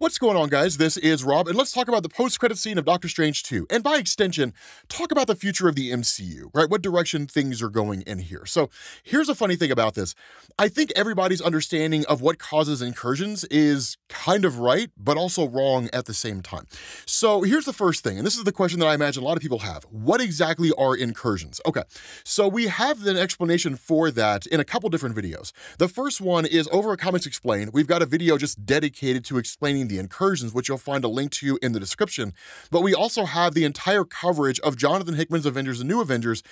What's going on, guys? This is Rob, and let's talk about the post-credit scene of Doctor Strange 2, and by extension, talk about the future of the MCU, right? What direction things are going in here. So here's a funny thing about this. I think everybody's understanding of what causes incursions is kind of right, but also wrong at the same time. So here's the first thing, and this is the question that I imagine a lot of people have. What exactly are incursions? Okay, so we have an explanation for that in a couple different videos. The first one is over at Comics Explained. We've got a video just dedicated to explaining the incursions, which you'll find a link to in the description. But we also have the entire coverage of Jonathan Hickman's Avengers and New Avengers,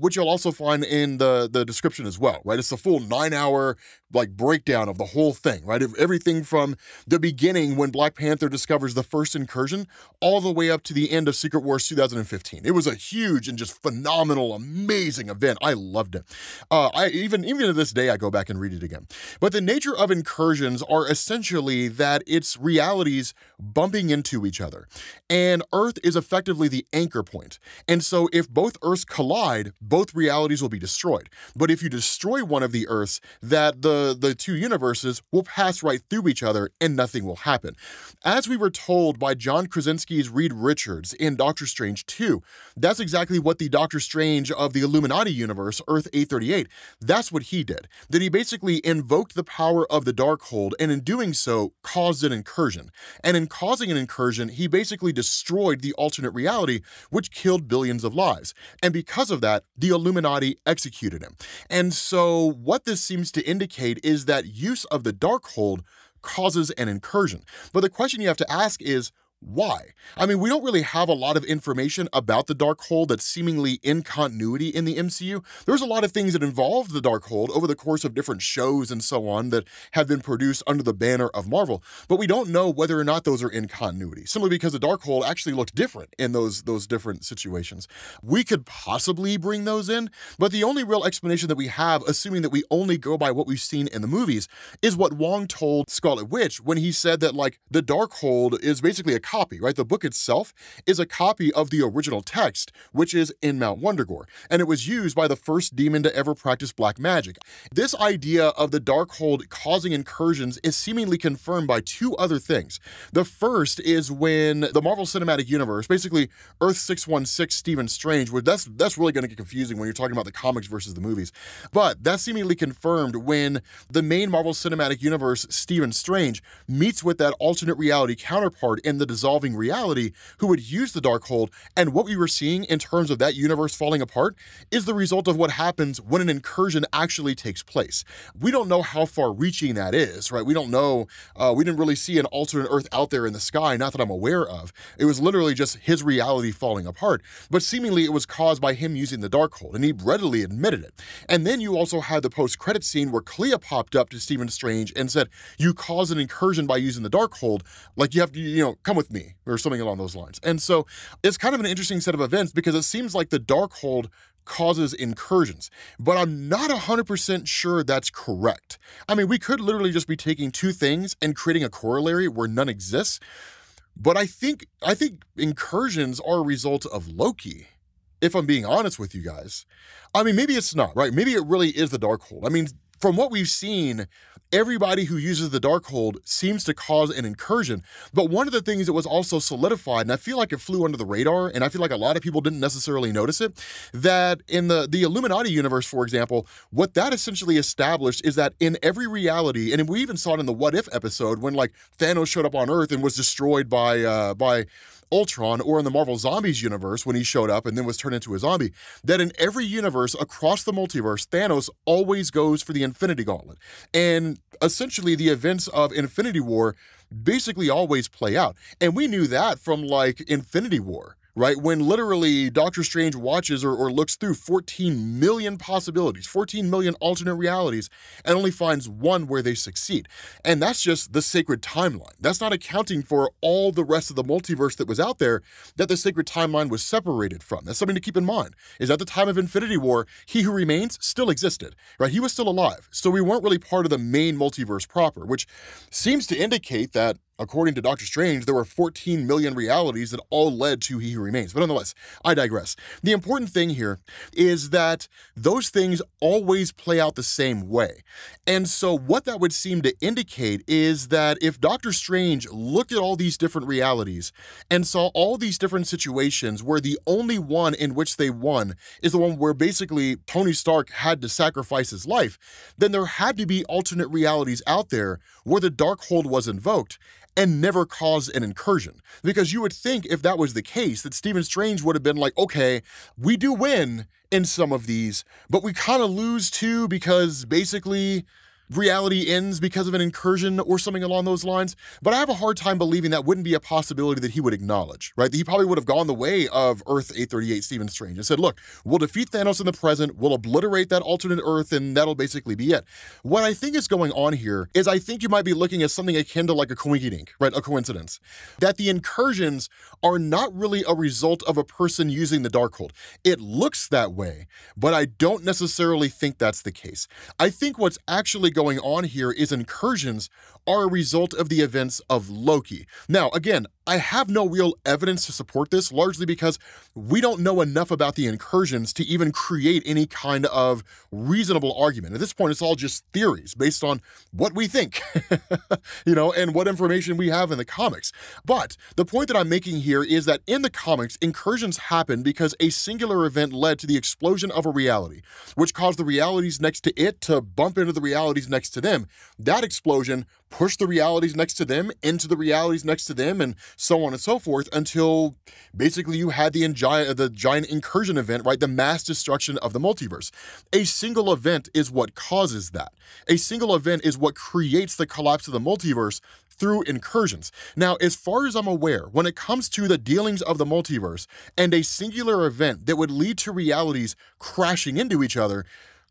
which you'll also find in the description as well, right? It's the full 9-hour like breakdown of the whole thing, right? Everything from the beginning when Black Panther discovers the first incursion all the way up to the end of Secret Wars 2015. It was a huge and just phenomenal, amazing event. I loved it. Even to this day, I go back and read it again. But the nature of incursions are essentially that it's realities bumping into each other. And Earth is effectively the anchor point. And so if both Earths collide, both realities will be destroyed. But if you destroy one of the Earths, that the two universes will pass right through each other and nothing will happen. As we were told by John Krasinski's Reed Richards in Doctor Strange 2, that's exactly what the Doctor Strange of the Illuminati universe, Earth 838, that's what he did. That he basically invoked the power of the Darkhold and in doing so caused an incursion. And in causing an incursion, he basically destroyed the alternate reality, which killed billions of lives. And because of that, the Illuminati executed him. And so what this seems to indicate is that use of the Darkhold causes an incursion. But the question you have to ask is, why? I mean, we don't really have a lot of information about the Darkhold that's seemingly in continuity in the MCU. There's a lot of things that involve the Darkhold over the course of different shows and so on that have been produced under the banner of Marvel, but we don't know whether or not those are in continuity, simply because the Darkhold actually looked different in those different situations. We could possibly bring those in, but the only real explanation that we have, assuming that we only go by what we've seen in the movies, is what Wong told Scarlet Witch when he said that, like, the Darkhold is basically a copy, right? The book itself is a copy of the original text, which is in Mount Wondergore, and it was used by the first demon to ever practice black magic. This idea of the Darkhold causing incursions is seemingly confirmed by two other things. The first is when the Marvel Cinematic Universe, basically Earth-616 Stephen Strange, where that's really going to get confusing when you're talking about the comics versus the movies, but that's seemingly confirmed when the main Marvel Cinematic Universe Stephen Strange meets with that alternate reality counterpart in the dissolving reality who would use the Darkhold, and what we were seeing in terms of that universe falling apart is the result of what happens when an incursion actually takes place. We don't know how far reaching that is, right? We don't know, we didn't really see an alternate Earth out there in the sky, not that I'm aware of. It was literally just his reality falling apart, but seemingly it was caused by him using the Darkhold, and he readily admitted it. And then you also had the post-credit scene where Clea popped up to Stephen Strange and said, you caused an incursion by using the Darkhold, like you have to, you know, come with me, or something along those lines. And so it's kind of an interesting set of events because it seems like the Darkhold causes incursions, but I'm not 100% sure that's correct. I mean, we could literally just be taking two things and creating a corollary where none exists, but I think incursions are a result of Loki, if I'm being honest with you guys. I mean, maybe it's not, right? Maybe it really is the Darkhold. I mean, from what we've seen, everybody who uses the Darkhold seems to cause an incursion, but one of the things that was also solidified, and I feel like it flew under the radar, and I feel like a lot of people didn't necessarily notice it, that in the Illuminati universe, for example, what that essentially established is that in every reality, and we even saw it in the What If episode when, like, Thanos showed up on Earth and was destroyed by Ultron, or in the Marvel Zombies universe when he showed up and then was turned into a zombie, that in every universe across the multiverse, Thanos always goes for the Infinity Gauntlet. And essentially the events of Infinity War basically always play out. And we knew that from, like, Infinity War, right? When literally Doctor Strange watches or looks through 14 million possibilities, 14 million alternate realities, and only finds one where they succeed. And that's just the sacred timeline. That's not accounting for all the rest of the multiverse that was out there that the sacred timeline was separated from. That's something to keep in mind, is at the time of Infinity War, He Who Remains still existed, right? He was still alive. So we weren't really part of the main multiverse proper, which seems to indicate that According to Doctor Strange, there were 14 million realities that all led to He Who Remains. But nonetheless, I digress. The important thing here is that those things always play out the same way. And so what that would seem to indicate is that if Doctor Strange looked at all these different realities and saw all these different situations where the only one in which they won is the one where basically Tony Stark had to sacrifice his life, then there had to be alternate realities out there where the Darkhold was invoked and never caused an incursion. Because you would think if that was the case that Stephen Strange would have been like, okay, we do win in some of these, but we kind of lose too because basically reality ends because of an incursion or something along those lines. But I have a hard time believing that wouldn't be a possibility that he would acknowledge, right? He probably would have gone the way of Earth 838 Stephen Strange and said, look, we'll defeat Thanos in the present, we'll obliterate that alternate Earth, and that'll basically be it. What I think is going on here is I think you might be looking at something akin to like a coinkydink, right? A coincidence. That the incursions are not really a result of a person using the Darkhold. It looks that way, but I don't necessarily think that's the case. I think what's actually going on here is incursions are a result of the events of Loki. Now, again, I have no real evidence to support this, largely because we don't know enough about the incursions to even create any kind of reasonable argument. At this point, it's all just theories based on what we think, you know, and what information we have in the comics. But the point that I'm making here is that in the comics, incursions happen because a singular event led to the explosion of a reality, which caused the realities next to it to bump into the realities next to them. That explosion push the realities next to them into the realities next to them, and so on and so forth, until basically you had the giant incursion event, right? The mass destruction of the multiverse. A single event is what causes that. A single event is what creates the collapse of the multiverse through incursions. Now, as far as I'm aware, when it comes to the dealings of the multiverse and a singular event that would lead to realities crashing into each other,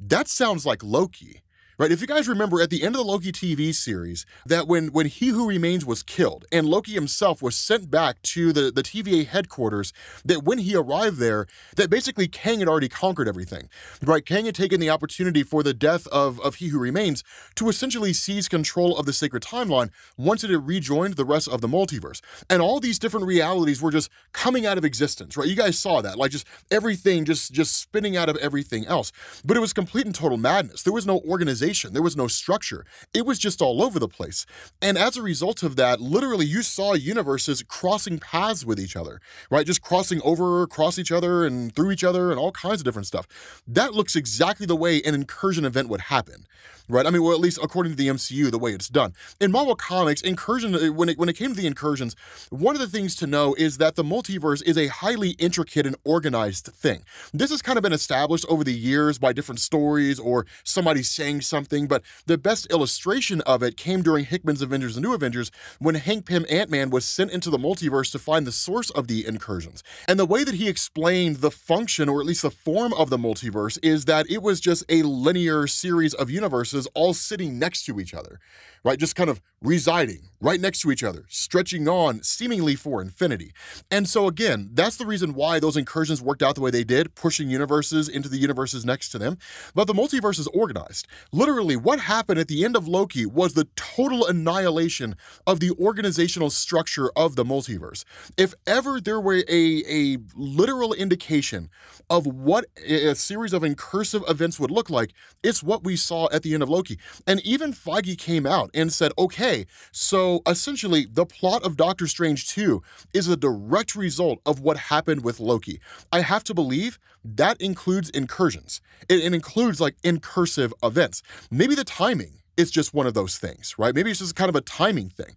that sounds like Loki. Right, if you guys remember at the end of the Loki TV series, that when He Who Remains was killed and Loki himself was sent back to the TVA headquarters, that when he arrived there, that basically Kang had already conquered everything. Right, Kang had taken the opportunity for the death of He Who Remains to essentially seize control of the sacred timeline once it had rejoined the rest of the multiverse. And all these different realities were just coming out of existence, right? You guys saw that, like just everything, just spinning out of everything else. But it was complete and total madness. There was no organization. There was no structure. It was just all over the place. And as a result of that, literally you saw universes crossing paths with each other, right? Just crossing over, across each other and through each other and all kinds of different stuff. That looks exactly the way an incursion event would happen, right? I mean, well, at least according to the MCU, the way it's done. In Marvel Comics, when it came to the incursions, one of the things to know is that the multiverse is a highly intricate and organized thing. This has kind of been established over the years by different stories or somebody saying something, but the best illustration of it came during Hickman's Avengers and New Avengers when Hank Pym Ant-Man was sent into the multiverse to find the source of the incursions. And the way that he explained the function, or at least the form of the multiverse, is that it was just a linear series of universes all sitting next to each other, right? Just kind of residing right next to each other, stretching on seemingly for infinity. And so again, that's the reason why those incursions worked out the way they did, pushing universes into the universes next to them. But the multiverse is organized. Literally, what happened at the end of Loki was the total annihilation of the organizational structure of the multiverse. If ever there were a literal indication of what a series of incursive events would look like, it's what we saw at the end of Loki. And even Feige came out and said, okay, so essentially the plot of Doctor Strange 2 is a direct result of what happened with Loki. I have to believe that includes incursions. It includes like incursive events. Maybe the timing is just one of those things, right? Maybe it's just kind of a timing thing.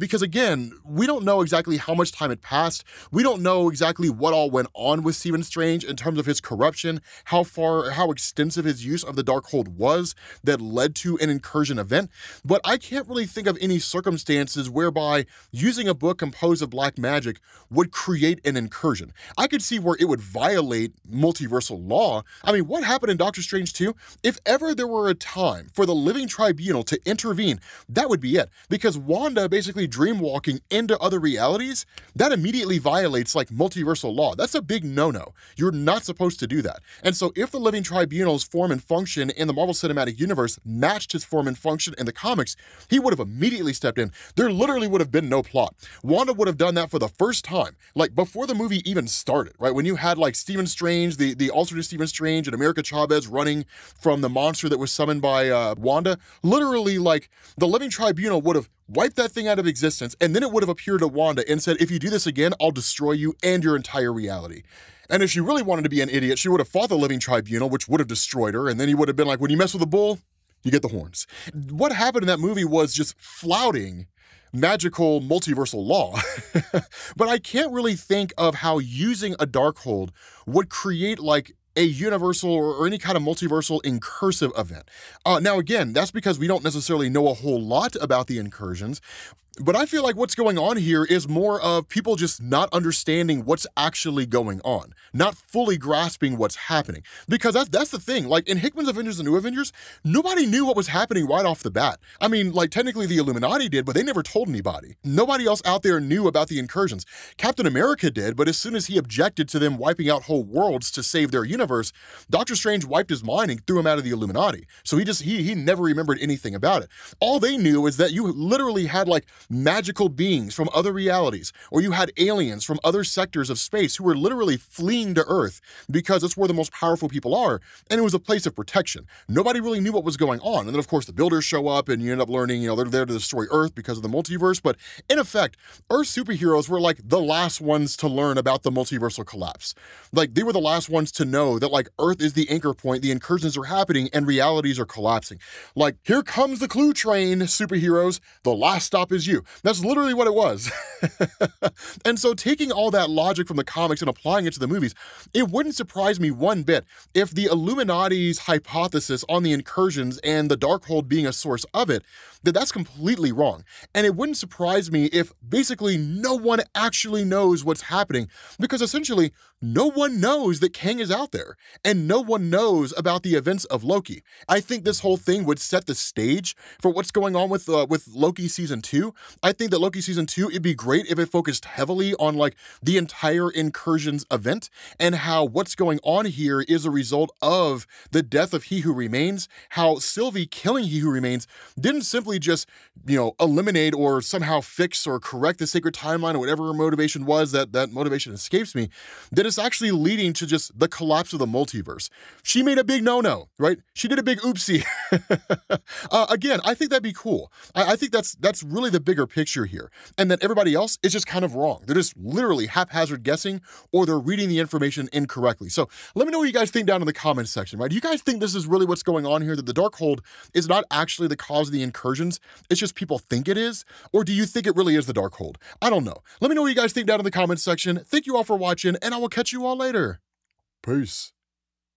Because again, we don't know exactly how much time had passed. We don't know exactly what all went on with Stephen Strange in terms of his corruption, how extensive his use of the Darkhold was that led to an incursion event. But I can't really think of any circumstances whereby using a book composed of black magic would create an incursion. I could see where it would violate multiversal law. I mean, what happened in Doctor Strange 2? If ever there were a time for the Living Tribunal Tribunal to intervene, that would be it. Because Wanda basically dreamwalking into other realities, that immediately violates like multiversal law. That's a big no-no. You're not supposed to do that. And so if the Living Tribunal's form and function in the Marvel Cinematic Universe matched his form and function in the comics, he would have immediately stepped in. There literally would have been no plot. Wanda would have done that for the first time, like before the movie even started, right? When you had like Stephen Strange, the alternate Stephen Strange and America Chavez running from the monster that was summoned by Wanda, literally like the Living Tribunal would have wiped that thing out of existence, and then it would have appeared to Wanda and said, if you do this again, I'll destroy you and your entire reality. And if she really wanted to be an idiot, she would have fought the Living Tribunal, which would have destroyed her, and then he would have been like, when you mess with a bull, you get the horns. What happened in that movie was just flouting magical multiversal law. But I can't really think of how using a Darkhold would create like a universal or any kind of multiversal incursive event. Now again, that's because we don't necessarily know a whole lot about the incursions, but I feel like what's going on here is more of people just not understanding what's actually going on, not fully grasping what's happening. Because that's the thing, like in Hickman's Avengers and New Avengers, nobody knew what was happening right off the bat. I mean, like technically the Illuminati did, but they never told anybody. Nobody else out there knew about the incursions. Captain America did, but as soon as he objected to them wiping out whole worlds to save their universe, Doctor Strange wiped his mind and threw him out of the Illuminati. So he never remembered anything about it. All they knew is that you literally had like magical beings from other realities, or you had aliens from other sectors of space who were literally fleeing to Earth because it's where the most powerful people are, and it was a place of protection. Nobody really knew what was going on. And then of course the Builders show up and you end up learning, you know, they're there to destroy Earth because of the multiverse. But in effect, Earth superheroes were like the last ones to learn about the multiversal collapse. Like they were the last ones to know that like Earth is the anchor point, the incursions are happening and realities are collapsing. Like here comes the clue train, superheroes, the last stop is you. That's literally what it was. And so taking all that logic from the comics and applying it to the movies, it wouldn't surprise me one bit if the Illuminati's hypothesis on the incursions and the Darkhold being a source of it, that's completely wrong. And it wouldn't surprise me if basically no one actually knows what's happening, because essentially no one knows that Kang is out there and no one knows about the events of Loki. I think this whole thing would set the stage for what's going on with Loki Season 2. I think that Loki Season 2, it'd be great if it focused heavily on like the entire incursions event and how what's going on here is a result of the death of He Who Remains, how Sylvie killing He Who Remains didn't simply just, you know, eliminate or somehow fix or correct the sacred timeline or whatever her motivation was, that motivation escapes me, that it's actually leading to just the collapse of the multiverse. She made a big no-no, right? She did a big oopsie. Again, I think that'd be cool. I think that's really the bigger picture here, and that everybody else is just kind of wrong. They're just literally haphazard guessing, or they're reading the information incorrectly. So let me know what you guys think down in the comments section, right? Do you guys think this is really what's going on here, that the Darkhold is not actually the cause of the incursions, it's just people think it is? Or do you think it really is the Darkhold? I don't know. Let me know what you guys think down in the comments section. Thank you all for watching, and I will catch you all later. Peace.